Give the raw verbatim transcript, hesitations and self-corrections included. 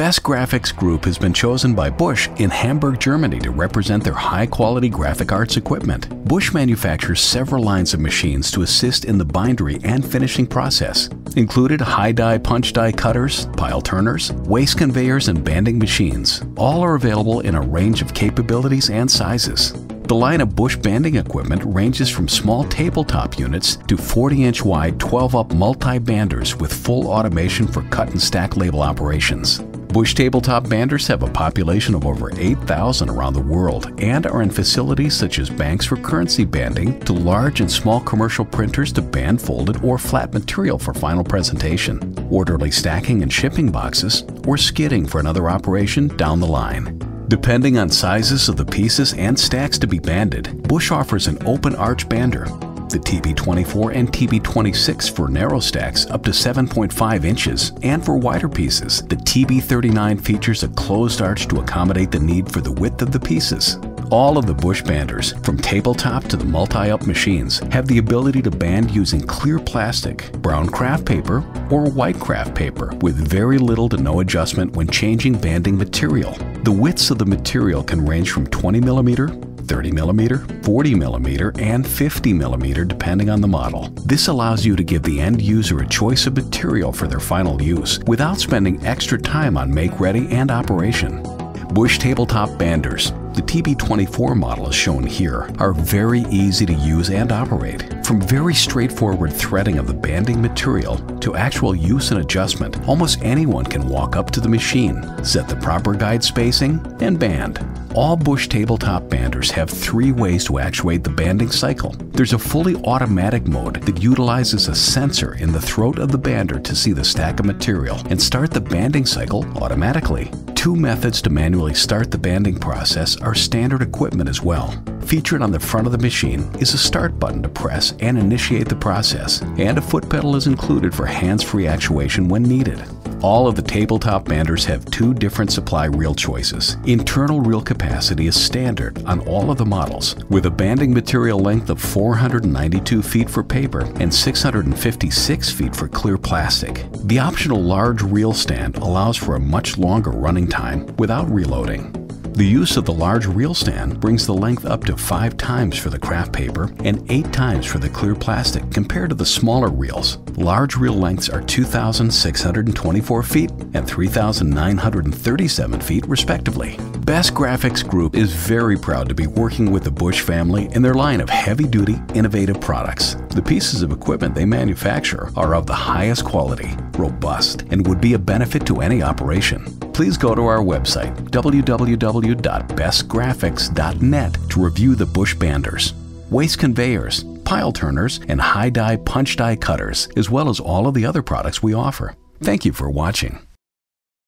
Best Graphics Group has been chosen by Busch in Hamburg, Germany to represent their high-quality graphic arts equipment. Busch manufactures several lines of machines to assist in the bindery and finishing process, included high-die punch-die cutters, pile turners, waste conveyors, and banding machines. All are available in a range of capabilities and sizes. The line of Busch banding equipment ranges from small tabletop units to forty inch wide twelve up multi-banders with full automation for cut and stack label operations. Busch tabletop banders have a population of over eight thousand around the world and are in facilities such as banks for currency banding to large and small commercial printers to band folded or flat material for final presentation, orderly stacking and shipping boxes, or skidding for another operation down the line. Depending on sizes of the pieces and stacks to be banded, Busch offers an open arch bander, the T B twenty-four and T B twenty-six for narrow stacks up to seven point five inches, and for wider pieces, the T B thirty-nine features a closed arch to accommodate the need for the width of the pieces. All of the Busch banders, from tabletop to the multi-up machines, have the ability to band using clear plastic, brown craft paper, or white craft paper with very little to no adjustment when changing banding material. The widths of the material can range from twenty millimeter, thirty millimeter, forty millimeter, and fifty millimeter depending on the model. This allows you to give the end user a choice of material for their final use without spending extra time on make-ready and operation. Busch tabletop banders, the T B twenty-four model is shown here, are very easy to use and operate. From very straightforward threading of the banding material to actual use and adjustment, almost anyone can walk up to the machine, set the proper guide spacing, and band. All Busch tabletop banders have three ways to actuate the banding cycle. There's a fully automatic mode that utilizes a sensor in the throat of the bander to see the stack of material and start the banding cycle automatically. Two methods to manually start the banding process are standard equipment as well. Featured on the front of the machine is a start button to press and initiate the process, and a foot pedal is included for hands-free actuation when needed. All of the tabletop banders have two different supply reel choices. Internal reel capacity is standard on all of the models, with a banding material length of four hundred ninety-two feet for paper and six hundred fifty-six feet for clear plastic. The optional large reel stand allows for a much longer running time without reloading. The use of the large reel stand brings the length up to five times for the craft paper and eight times for the clear plastic compared to the smaller reels. Large reel lengths are two thousand six hundred twenty-four feet and three thousand nine hundred thirty-seven feet respectively. Best Graphics Group is very proud to be working with the Busch family in their line of heavy-duty, innovative products. The pieces of equipment they manufacture are of the highest quality, robust, and would be a benefit to any operation. Please go to our website, w w w dot best graphics dot net, to review the Busch banders, waste conveyors, pile turners, and high-die punch-die cutters, as well as all of the other products we offer. Thank you for watching.